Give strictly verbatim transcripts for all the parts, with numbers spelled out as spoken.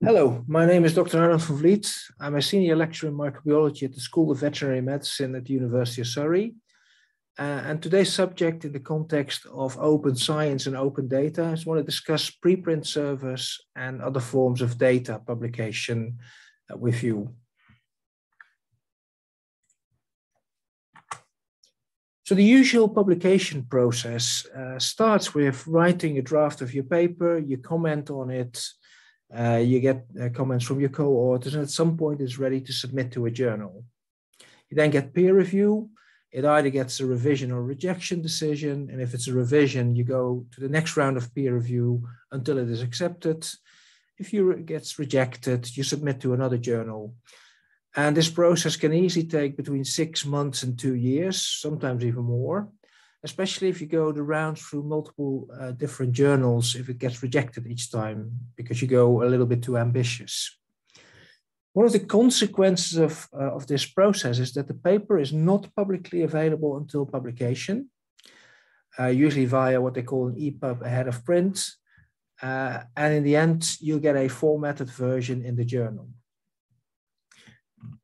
Hello, my name is Doctor Arnoud van Vliet. I'm a senior lecturer in microbiology at the School of Veterinary Medicine at the University of Surrey. Uh, and today's subject, in the context of open science and open data, is I want to discuss preprint servers and other forms of data publication uh, with you. So the usual publication process uh, starts with writing a draft of your paper, you comment on it, Uh, you get uh, comments from your co-authors, and at some point it's ready to submit to a journal. You then get peer review. It either gets a revision or rejection decision, and if it's a revision, you go to the next round of peer review until it is accepted. If it gets rejected, you submit to another journal. And this process can easily take between six months and two years, sometimes even more, especially if you go the rounds through multiple uh, different journals, if it gets rejected each time because you go a little bit too ambitious. One of the consequences of, uh, of this process is that the paper is not publicly available until publication, uh, usually via what they call an E P U B ahead of print. Uh, and in the end, you'll get a formatted version in the journal.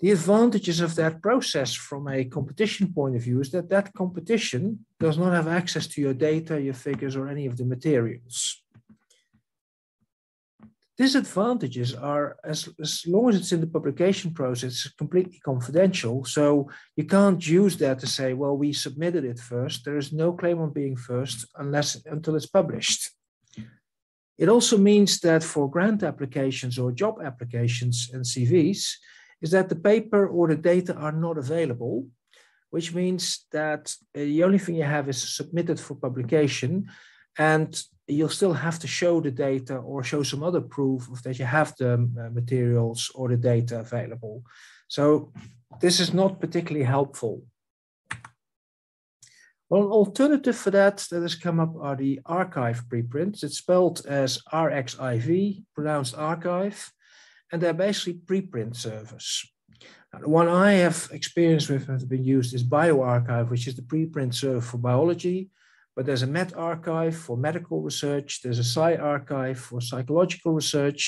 The advantages of that process from a competition point of view is that that competition does not have access to your data, your figures, or any of the materials. Disadvantages are, as, as long as it's in the publication process, it's completely confidential. So you can't use that to say, well, we submitted it first. There is no claim on being first unless until it's published. It also means that for grant applications or job applications and C Vs, is that the paper or the data are not available, which means that the only thing you have is submitted for publication, and you'll still have to show the data or show some other proof of that you have the materials or the data available. So this is not particularly helpful. Well, an alternative for that that has come up are the arXiv preprints. It's spelled as arXiv, pronounced arXiv. And they're basically preprint servers. Now, the one I have experience with and has been used is bioRxiv, which is the preprint server for biology. But there's a medRxiv for medical research. There's a PsyArXiv for psychological research,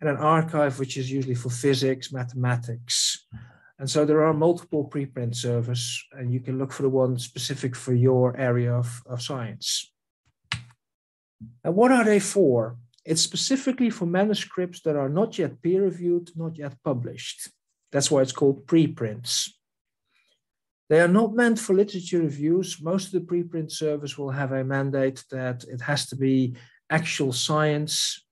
and an arXiv which is usually for physics, mathematics. And so there are multiple preprint servers, and you can look for the one specific for your area of, of science. And what are they for? It's specifically for manuscripts that are not yet peer-reviewed, not yet published. That's why it's called preprints. They are not meant for literature reviews. Most of the preprint servers will have a mandate that it has to be actual science.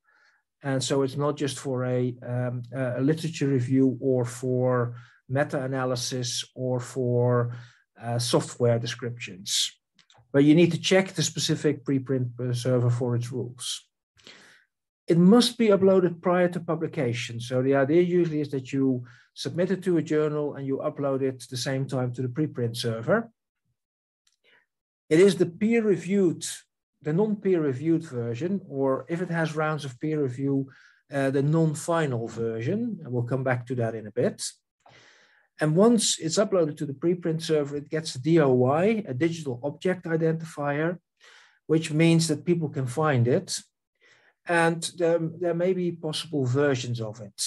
And so it's not just for a, um, a literature review or for meta-analysis or for uh, software descriptions. But you need to check the specific preprint server for its rules. It must be uploaded prior to publication. So the idea usually is that you submit it to a journal and you upload it at the same time to the preprint server. It is the peer-reviewed, the non-peer-reviewed version, or if it has rounds of peer review, uh, the non-final version. And we'll come back to that in a bit. And once it's uploaded to the preprint server, it gets a D O I, a digital object identifier, which means that people can find it. And there, there may be possible versions of it.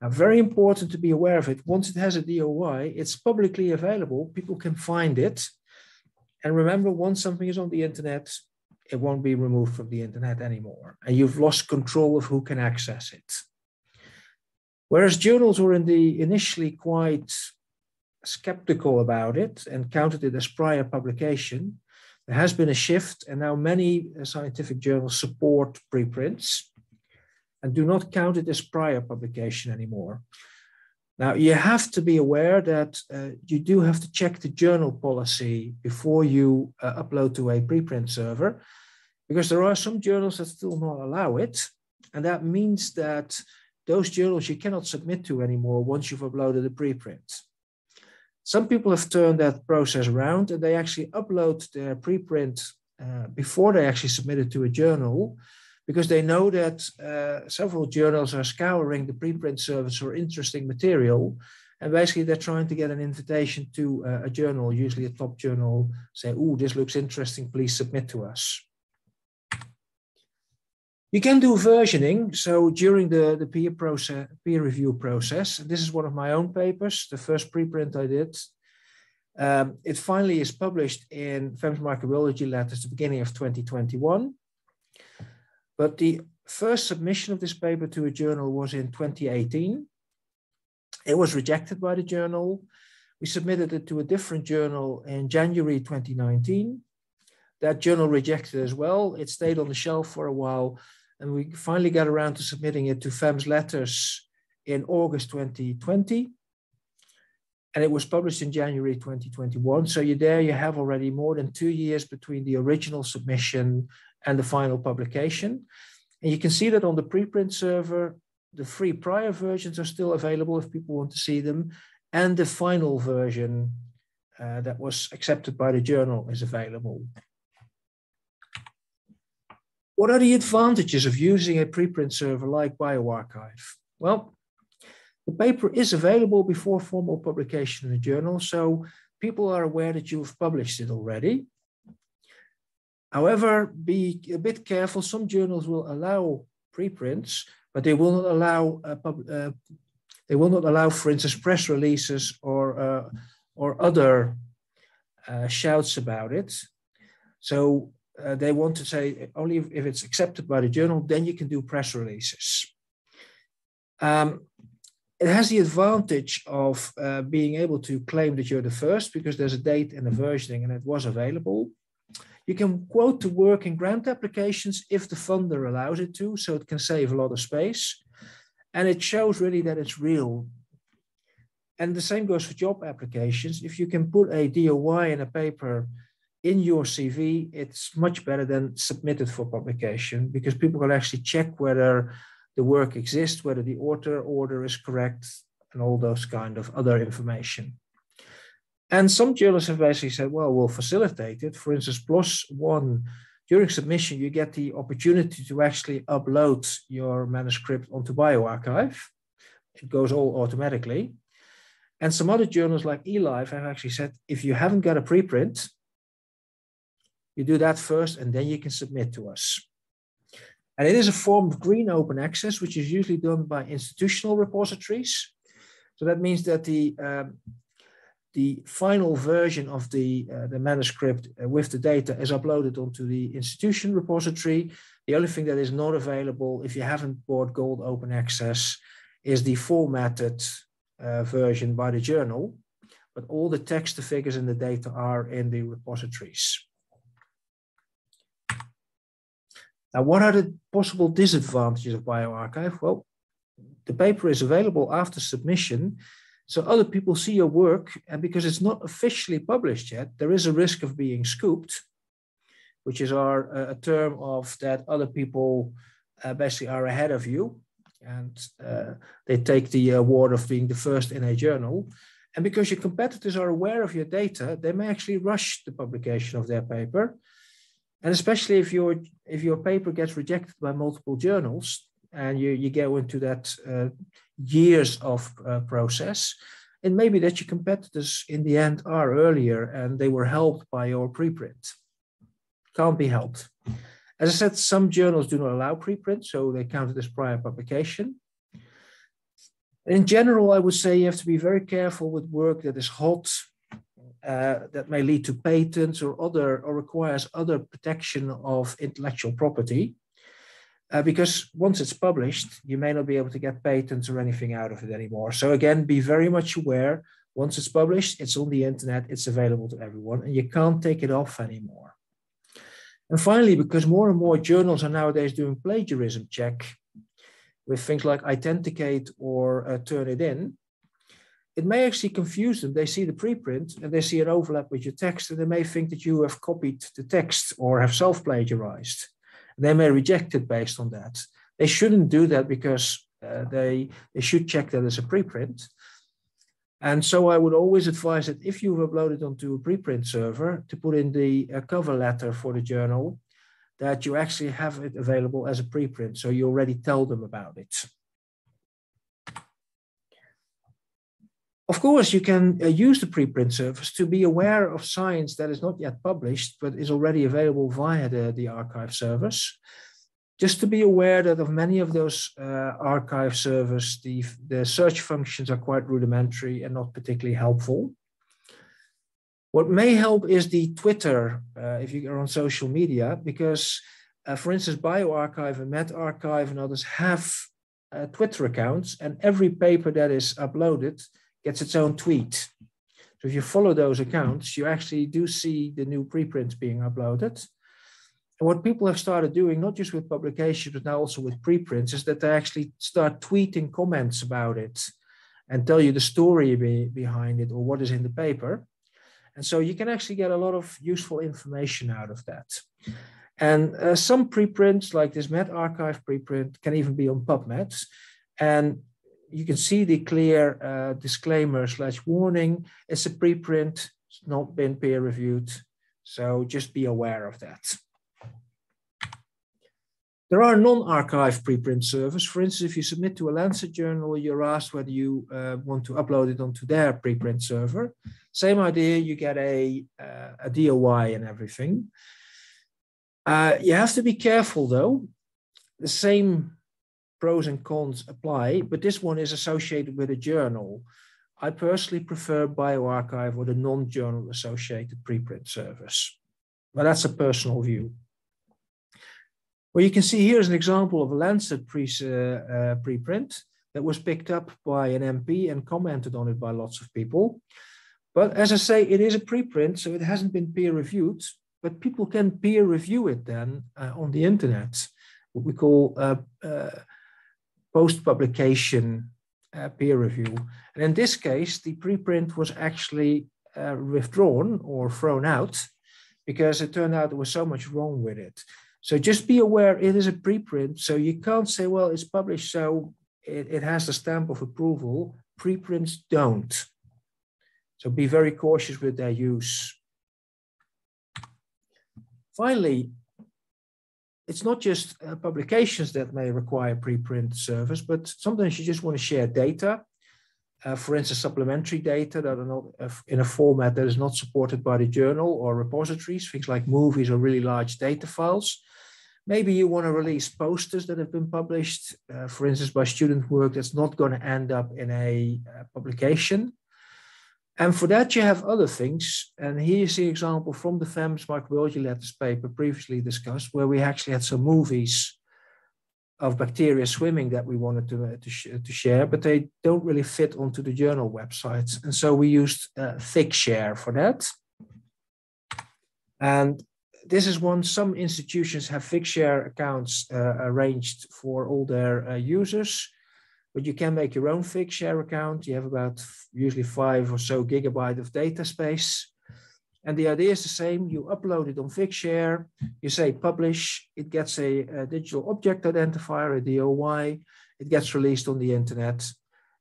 Now, very important to be aware of it. Once it has a D O I, it's publicly available. People can find it. And remember, once something is on the internet, it won't be removed from the internet anymore. And you've lost control of who can access it. Whereas journals were in the initially quite skeptical about it and counted it as prior publication, there has been a shift, and now many scientific journals support preprints and do not count it as prior publication anymore. Now, you have to be aware that uh, you do have to check the journal policy before you uh, upload to a preprint server, because there are some journals that still not allow it. And that means that those journals you cannot submit to anymore once you've uploaded a preprint. Some people have turned that process around, and they actually upload their preprint uh, before they actually submit it to a journal, because they know that uh, several journals are scouring the preprint service for interesting material. And basically, they're trying to get an invitation to uh, a journal, usually a top journal, say, oh, this looks interesting, please submit to us. You can do versioning. So during the, the peer process, peer review process, this is one of my own papers, the first preprint I did. Um, it finally is published in F E M S Microbiology Letters, the beginning of twenty twenty-one. But the first submission of this paper to a journal was in twenty eighteen. It was rejected by the journal. We submitted it to a different journal in January twenty nineteen. That journal rejected it as well. It stayed on the shelf for a while, and we finally got around to submitting it to F E M S Letters in August twenty twenty. And it was published in January twenty twenty-one. So you there you have already more than two years between the original submission and the final publication. And you can see that on the preprint server, the three prior versions are still available if people want to see them. And the final version uh, that was accepted by the journal is available. What are the advantages of using a preprint server like bioRxiv? Well, the paper is available before formal publication in a journal, so people are aware that you've published it already. However, be a bit careful. Some journals will allow preprints, but they will not allow a pub, uh, they will not allow, for instance, press releases or uh, or other uh, shouts about it. So uh, they want to say only if it's accepted by the journal, then you can do press releases. Um, It has the advantage of uh, being able to claim that you're the first because there's a date and a versioning and it was available. You can quote to work in grant applications if the funder allows it to, so it can save a lot of space. And it shows really that it's real. And the same goes for job applications. If you can put a D O I in a paper in your C V, it's much better than submitted for publication because people can actually check whether the work exists, whether the author order is correct, and all those kind of other information. And some journalists have basically said, well, we'll facilitate it. For instance, PLOS One, during submission, you get the opportunity to actually upload your manuscript onto bioRxiv. It goes all automatically. And some other journals like eLife have actually said, if you haven't got a preprint, you do that first, and then you can submit to us. And it is a form of green open access, which is usually done by institutional repositories. So that means that the, um, the final version of the, uh, the manuscript with the data is uploaded onto the institution repository. The only thing that is not available if you haven't bought gold open access is the formatted uh, version by the journal. But all the text, the figures, and the data are in the repositories. Now, what are the possible disadvantages of bioRxiv? Well, the paper is available after submission, so other people see your work, and because it's not officially published yet, there is a risk of being scooped, which is our, uh, a term of that other people uh, basically are ahead of you, and uh, they take the award of being the first in a journal. And because your competitors are aware of your data, they may actually rush the publication of their paper. And especially if your if your paper gets rejected by multiple journals and you, you go into that uh, years of uh, process, it may be that your competitors in the end are earlier and they were helped by your preprint. Can't be helped. As I said, some journals do not allow preprint, so they count it as prior publication. In general, I would say you have to be very careful with work that is hot, Uh, that may lead to patents or other or requires other protection of intellectual property, uh, because once it's published, you may not be able to get patents or anything out of it anymore. So again, be very much aware, once it's published, it's on the internet, it's available to everyone, and you can't take it off anymore. And finally, because more and more journals are nowadays doing plagiarism check with things like iThenticate or uh, Turnitin, it may actually confuse them. They see the preprint and they see an overlap with your text, and they may think that you have copied the text or have self-plagiarized. They may reject it based on that. They shouldn't do that because uh, they, they should check that as a preprint. And so I would always advise that if you've uploaded onto a preprint server, to put in the uh, cover letter for the journal, that you actually have it available as a preprint. So you already tell them about it. Of course, you can uh, use the preprint service to be aware of science that is not yet published, but is already available via the, the arXiv service. just to be aware that of many of those uh, arXiv servers, the, the search functions are quite rudimentary and not particularly helpful. What may help is the Twitter, uh, if you are on social media, because uh, for instance, bioRxiv and medRxiv and others have uh, Twitter accounts, and every paper that is uploaded gets its own tweet. So if you follow those accounts, you actually do see the new preprints being uploaded. And what people have started doing, not just with publications, but now also with preprints, is that they actually start tweeting comments about it and tell you the story be, behind it or what is in the paper. And so you can actually get a lot of useful information out of that. And uh, some preprints like this medRxiv preprint can even be on PubMed. And you can see the clear uh, disclaimer slash warning. It's a preprint, it's not been peer reviewed. So just be aware of that. There are non-arXiv preprint servers. For instance, if you submit to a Lancet journal, you're asked whether you uh, want to upload it onto their preprint server. Same idea, you get a, uh, a D O I and everything. Uh, you have to be careful though. The same pros and cons apply, but this one is associated with a journal. I personally prefer bioRxiv or the non-journal associated preprint servers, but that's a personal view. Well, you can see here is an example of a Lancet pre, uh, uh, preprint that was picked up by an M P and commented on it by lots of people. But as I say, it is a preprint, so it hasn't been peer reviewed, but people can peer review it then uh, on the internet, what we call uh, uh, post-publication uh, peer review. And in this case, the preprint was actually uh, withdrawn or thrown out because it turned out there was so much wrong with it. So just be aware it is a preprint. So you can't say, well, it's published, so it, it has the stamp of approval. Preprints don't. So be very cautious with their use. Finally, it's not just uh, publications that may require preprint service, but sometimes you just want to share data. Uh, for instance, supplementary data that are not uh, in a format that is not supported by the journal or repositories, things like movies or really large data files. Maybe you want to release posters that have been published, uh, for instance, by student work that's not going to end up in a uh, publication. And for that, you have other things. And here you see an example from the FEMS Microbiology Letters paper previously discussed, where we actually had some movies of bacteria swimming that we wanted to, uh, to, sh to share, but they don't really fit onto the journal websites. And so we used uh, Figshare for that. And this is one, some institutions have Figshare accounts uh, arranged for all their uh, users, but you can make your own Figshare account. You have about usually five or so gigabyte of data space. And the idea is the same. You upload it on Figshare, you say publish, it gets a, a digital object identifier, a D O I, it gets released on the internet.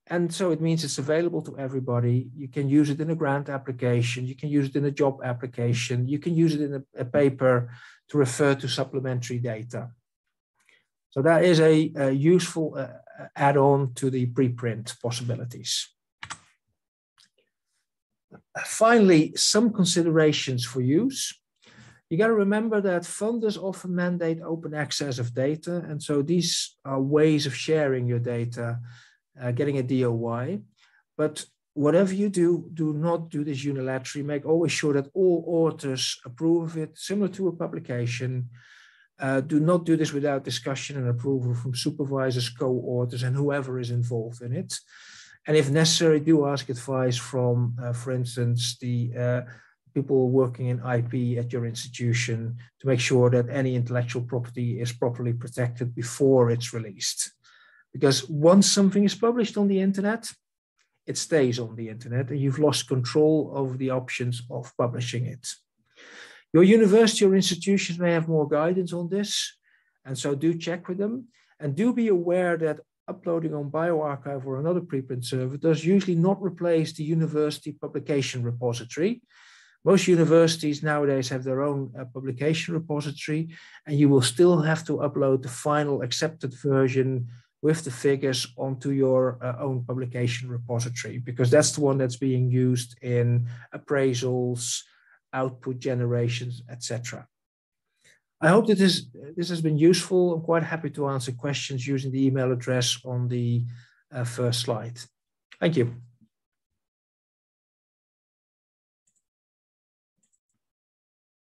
And so it means it's available to everybody. You can use it in a grant application, you can use it in a job application, you can use it in a, a paper to refer to supplementary data. So that is a, a useful uh, add-on to the preprint possibilities. Finally, some considerations for use. You got to remember that funders often mandate open access of data. And so these are ways of sharing your data, uh, getting a D O I. But whatever you do, do not do this unilaterally. Make always sure that all authors approve of it, similar to a publication. Uh, do not do this without discussion and approval from supervisors, co-authors, and whoever is involved in it. And if necessary, do ask advice from, uh, for instance, the uh, people working in I P at your institution to make sure that any intellectual property is properly protected before it's released. Because once something is published on the internet, it stays on the internet and you've lost control over the options of publishing it. Your university or institutions may have more guidance on this, and so do check with them, and do be aware that uploading on bioRxiv or another preprint server does usually not replace the university publication repository. Most universities nowadays have their own uh, publication repository, and you will still have to upload the final accepted version with the figures onto your uh, own publication repository, because that's the one that's being used in appraisals, output generations, et cetera. I hope that this, this has been useful. I'm quite happy to answer questions using the email address on the uh, first slide. Thank you.